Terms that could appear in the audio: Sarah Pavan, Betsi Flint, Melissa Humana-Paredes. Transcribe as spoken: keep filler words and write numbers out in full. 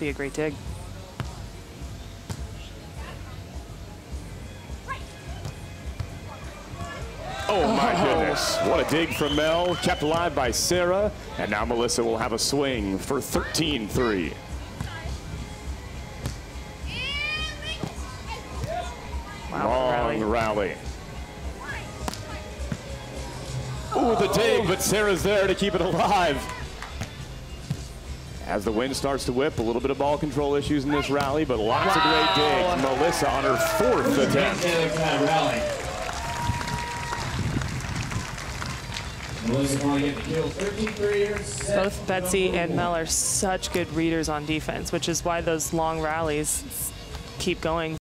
That'd be a great dig. Oh, my oh. goodness. What a dig from Mel, kept alive by Sarah. And now Melissa will have a swing for thirteen three. Wow, long rally. rally. Ooh, the dig, but Sarah's there to keep it alive. As the wind starts to whip, a little bit of ball control issues in this rally, but lots wow. of great digs. Melissa on her fourth attempt. Both Betsi and Mel are such good readers on defense, which is why those long rallies keep going.